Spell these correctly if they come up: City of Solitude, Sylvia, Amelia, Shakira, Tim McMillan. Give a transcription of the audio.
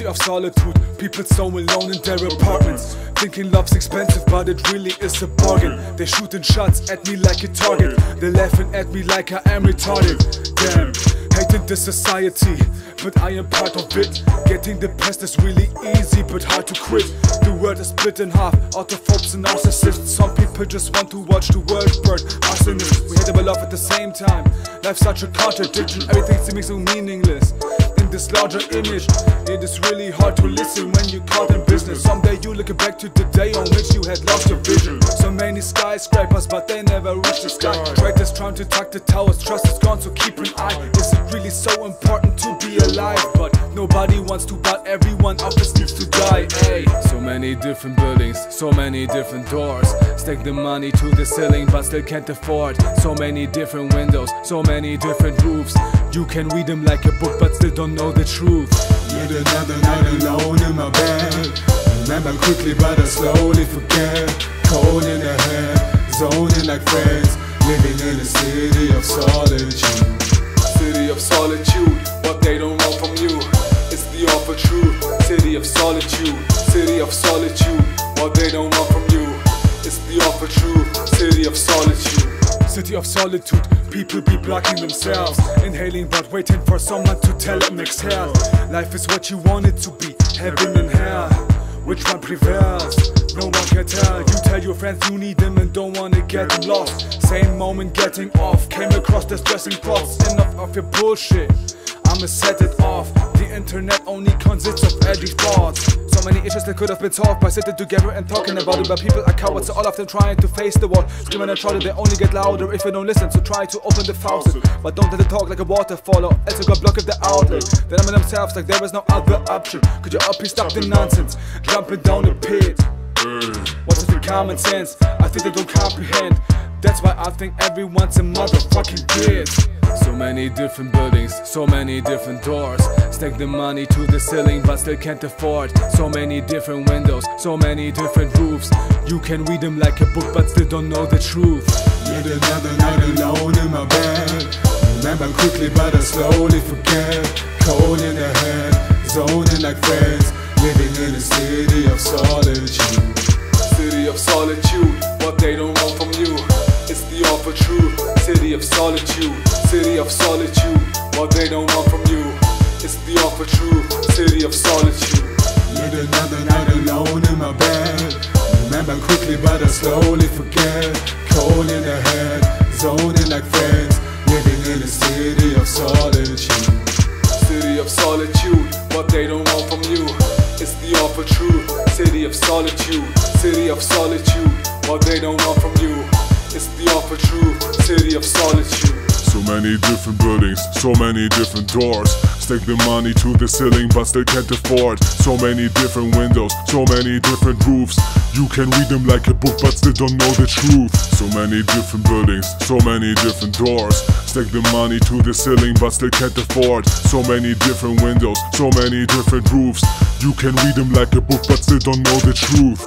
City of Solitude, people so alone in their apartments, thinking love's expensive, but it really is a bargain. They shooting shots at me like a target, they're laughing at me like I am retarded. Damn, hating this society, but I am part of it. Getting the past is really easy, but hard to quit. The world is split in half, autophobes and narcissists. Some people just want to watch the world burn. Arsonists, we hate our love at the same time. Life's such a contradiction, everything seems so meaningless. In this larger image, it is really hard to listen when you're caught in business. Someday you look back to the day on which you had lost your vision. So many skyscrapers, but they never reach the sky. Traitors trying to tuck the towers, trust is gone, so keep an eye. Is it really so important to be alive? But nobody wants to, but everyone always needs to die. Ay. So many different buildings, so many different doors. Stack the money to the ceiling, but still can't afford. So many different windows, so many different roofs. You can read them like a book, but still don't know the truth. Yet another night alone in my bed. Remember quickly, but I slowly forget. Cold in the head, zoning like friends, living in a city of solitude. City of solitude, what they don't want from you. It's the awful truth. City of solitude, city of solitude, what they don't want from you. It's the awful truth. City of solitude. City of solitude, people be blocking themselves, inhaling but waiting for someone to tell them exhale. Life is what you want it to be, heaven and hell, which one prevails? No one can tell. You tell your friends you need them and don't wanna get them lost. Same moment getting off, came across distressing thoughts. Enough of your bullshit, I'ma set it off. The internet only consists of edgy thoughts. So many issues that could have been solved by sitting together and talking about it, but people are cowards, so all of them trying to face the wall, screaming and shouting. They only get louder if you don't listen, so try to open the faucet, but don't let them talk like a waterfall, or else you got blocked at the outlet. They numb themselves like there is no other option. Could you all be stopped in nonsense, jumping down the pit? What's with the common sense? I think they don't comprehend. That's why I think everyone's a motherfucking bitch. So many different buildings, so many different doors. Stack the money to the ceiling, but still can't afford. So many different windows, so many different roofs. You can read them like a book, but still don't know the truth. Yet another night alone in my bed. Remember quickly, but I slowly forget. Cold in the head, zoning like friends, living in a city of solitude. City of solitude, what they don't want from you. It's the awful truth. City of solitude, city of solitude, what they don't want from you. It's the awful truth. City of solitude. Yet another night alone in my bed. Remember quickly, but I slowly forget. Cold in the head, zoning like friends, living in a city of solitude. City of solitude, what they don't want from you. It's the awful truth. City of solitude, what they don't want from you. It's the awful truth. City of solitude. So many different buildings, so many different doors. Stack the money to the ceiling, but still can't afford. So many different windows, so many different roofs. You can read them like a book, but still don't know the truth. So many different buildings, so many different doors. Stack the money to the ceiling, but still can't afford. So many different windows, so many different roofs. You can read them like a book, but still don't know the truth.